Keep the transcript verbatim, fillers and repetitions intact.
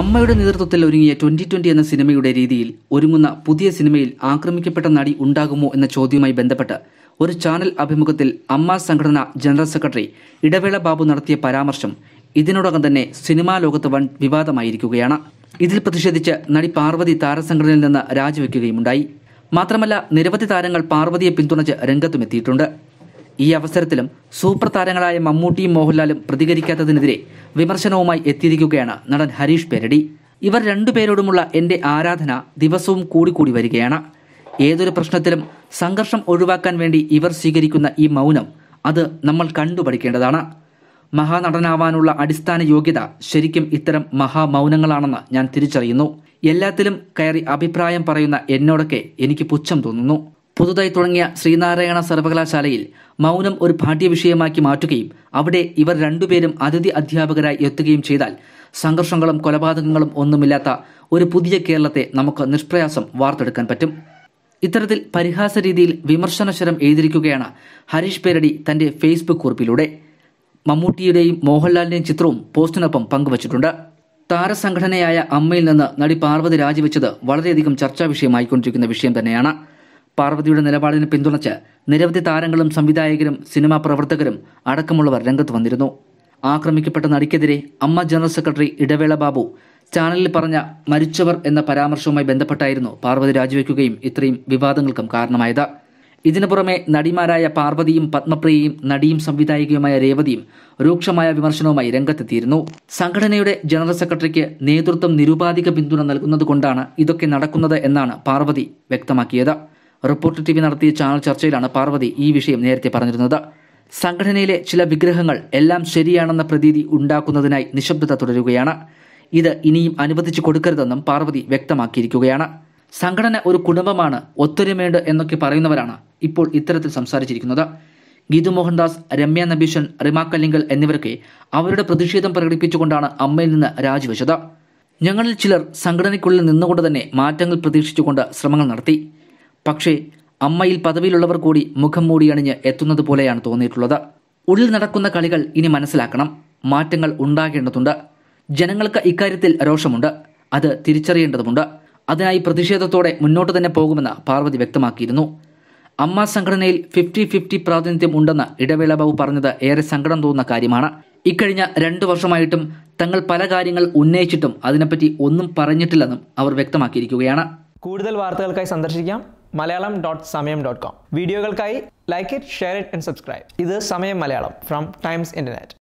അമ്മയുടെ നേതൃത്വത്തിൽ ഒരുങ്ങിയ twenty twenty എന്ന സിനിമയുടെ രീതിയിൽ ഒരുങ്ങുന്ന പുതിയ സിനിമയിൽ ആക്രമിക്കപ്പെട്ട നടി ഉണ്ടാകുമോ എന്ന ചോദ്യവുമായി ബന്ധപ്പെട്ട് ഒരു ചാനൽ അഭിമുഖത്തിൽ അമ്മ സംഘടന ജനറൽ സെക്രട്ടറി ഇടവേള ബാബു നടത്തിയ പരാമർശം ഇതിനോടകം തന്നെ സിനിമാ ലോകത്ത് വൻ വിവാദമായിരിക്കുകയാണ്. ഇതിൽ പ്രതിഷേധിച്ച് നടി പാർവതി താരസംഘടനയിൽ നിന്ന് രാജിവെക്കുകയുമുണ്ടായി. മാത്രമല്ല നിരവധി താരങ്ങൾ പാർവതിയെ പിന്തുണച്ച് രംഗത്തുമെത്തിയിട്ടുണ്ട്. ഈ അവസരത്തിലും സൂപ്പർ താരങ്ങളായ മമ്മൂട്ടിയും മോഹൻലാലും പ്രതികരിക്കാത്തതിനെതിരെ വിമർശനവുമായി എത്തിയിരിക്കുകയാണ് നടൻ ഹരീഷ് പേരടി. ഇവർ രണ്ടുപേരോടുമുള്ള എൻ്റെ ആരാധന ദിവസവും കൂടിക്കൂടി വരികയാണ്. ഏതൊരു പ്രശ്നത്തിലും സംഘർഷം ഒഴിവാക്കാൻ വേണ്ടി ഇവർ സ്വീകരിക്കുന്ന ഈ മൗനം അത് നമ്മൾ കണ്ടുപഠിക്കേണ്ടതാണ്. മഹാനടനാവാനുള്ള അടിസ്ഥാന യോഗ്യത ശരിക്കും ഇത്തരം മഹാമൗനങ്ങളാണെന്ന് ഞാൻ തിരിച്ചറിയുന്നു. എല്ലാത്തിലും കയറി അഭിപ്രായം പറയുന്ന എന്നോടൊക്കെ എനിക്ക് പുച്ഛം തോന്നുന്നു. പുതുതായി തുടങ്ങിയ ശ്രീനാരായണ സർവകലാശാലയിൽ മൗനം ഒരു പാഠ്യവിഷയമാക്കി മാറ്റുകയും അവിടെ ഇവർ രണ്ടുപേരും അതിഥി അധ്യാപകരായി എത്തുകയും ചെയ്താൽ സംഘർഷങ്ങളും കൊലപാതകങ്ങളും ഒന്നുമില്ലാത്ത ഒരു പുതിയ കേരളത്തെ നമുക്ക് നിഷ്പ്രയാസം വാർത്തെടുക്കാൻ പറ്റും. ഇത്തരത്തിൽ പരിഹാസ രീതിയിൽ വിമർശനശരം എഴുതിയിരിക്കുകയാണ് ഹരീഷ് പേരടി തന്റെ ഫേസ്ബുക്ക് കുറിപ്പിലൂടെ. മമ്മൂട്ടിയുടെയും മോഹൻലാലിന്റെയും ചിത്രവും പോസ്റ്റിനൊപ്പം പങ്കുവച്ചിട്ടുണ്ട്. താരസംഘടനയായ അമ്മയിൽ നിന്ന് നടി പാർവതി രാജിവെച്ചത് വളരെയധികം ചർച്ചാ വിഷയമായിക്കൊണ്ടിരിക്കുന്ന വിഷയം തന്നെയാണ്. പാർവതിയുടെ നിലപാടിനെ പിന്തുണച്ച് നിരവധി താരങ്ങളും സംവിധായകരും സിനിമാ പ്രവർത്തകരും അടക്കമുള്ളവർ രംഗത്ത് വന്നിരുന്നു. ആക്രമിക്കപ്പെട്ട നടിക്കെതിരെ അമ്മ ജനറൽ സെക്രട്ടറി ഇടവേള ബാബു ചാനലിൽ പറഞ്ഞ മരിച്ചവർ എന്ന പരാമർശവുമായി ബന്ധപ്പെട്ടായിരുന്നു പാർവതി രാജിവെക്കുകയും ഇത്രയും വിവാദങ്ങൾക്കും കാരണമായത്. ഇതിനു പുറമെ നടിമാരായ പാർവതിയും പത്മപ്രിയയും നടിയും സംവിധായികയുമായ രേവതിയും രൂക്ഷമായ വിമർശനവുമായി രംഗത്തെത്തിയിരുന്നു. സംഘടനയുടെ ജനറൽ സെക്രട്ടറിക്ക് നേതൃത്വം നിരുപാധിക പിന്തുണ നൽകുന്നതുകൊണ്ടാണ് ഇതൊക്കെ നടക്കുന്നത് എന്നാണ് പാർവതി വ്യക്തമാക്കിയത്. റിപ്പോർട്ടർ ടി വി നടത്തിയ ചാനൽ ചർച്ചയിലാണ് പാർവതി ഈ വിഷയം നേരത്തെ പറഞ്ഞിരുന്നത്. സംഘടനയിലെ ചില വിഗ്രഹങ്ങൾ എല്ലാം ശരിയാണെന്ന പ്രതീതി ഉണ്ടാക്കുന്നതിനായി നിശബ്ദത തുടരുകയാണ്. ഇത് ഇനിയും അനുവദിച്ചു കൊടുക്കരുതെന്നും പാർവതി വ്യക്തമാക്കിയിരിക്കുകയാണ്. സംഘടന ഒരു കുടുംബമാണ്, ഒത്തൊരുമയുണ്ട് എന്നൊക്കെ പറയുന്നവരാണ് ഇപ്പോൾ ഇത്തരത്തിൽ സംസാരിച്ചിരിക്കുന്നത്. ഗീതു മോഹൻദാസ്, രമ്യ നബീഷൻ, റിമ കല്ലിങ്കൽ എന്നിവരൊക്കെ അവരുടെ പ്രതിഷേധം പ്രകടിപ്പിച്ചുകൊണ്ടാണ് അമ്മയിൽ നിന്ന് രാജിവെച്ചത്. ഞങ്ങളിൽ ചിലർ സംഘടനയ്ക്കുള്ളിൽ നിന്നുകൊണ്ട് തന്നെ മാറ്റങ്ങൾ പ്രതീക്ഷിച്ചുകൊണ്ട് ശ്രമങ്ങൾ നടത്തി. പക്ഷേ അമ്മയിൽ പദവിയിലുള്ളവർ കൂടി മുഖം മൂടിയണിഞ്ഞ് എത്തുന്നത് പോലെയാണ് തോന്നിയിട്ടുള്ളത്. ഉള്ളിൽ നടക്കുന്ന കളികൾ ഇനി മനസ്സിലാക്കണം. മാറ്റങ്ങൾ ഉണ്ടാകേണ്ടതുണ്ട്. ജനങ്ങൾക്ക് ഇക്കാര്യത്തിൽ രോഷമുണ്ട്, അത് തിരിച്ചറിയേണ്ടതുണ്ട്. അതിനായി പ്രതിഷേധത്തോടെ മുന്നോട്ട് തന്നെ പോകുമെന്ന് പാർവതി വ്യക്തമാക്കിയിരുന്നു. അമ്മ സംഘടനയിൽ ഫിഫ്റ്റി ഫിഫ്റ്റി പ്രാതിനിധ്യം ഉണ്ടെന്ന് ഇടവേള ബാബു പറഞ്ഞത് ഏറെ സങ്കടം തോന്നുന്ന കാര്യമാണ്. ഇക്കഴിഞ്ഞ രണ്ടു വർഷമായിട്ടും തങ്ങൾ പല കാര്യങ്ങൾ ഉന്നയിച്ചിട്ടും അതിനെപ്പറ്റി ഒന്നും പറഞ്ഞിട്ടില്ലെന്നും അവർ വ്യക്തമാക്കിയിരിക്കുകയാണ്. കൂടുതൽ വാർത്തകൾക്കായി സന്ദർശിക്കാം Malayalam dot Samayam dot com. വീഡിയോകൾക്കായി like it, share it and subscribe. ഇത് Samayam Malayalam from times internet.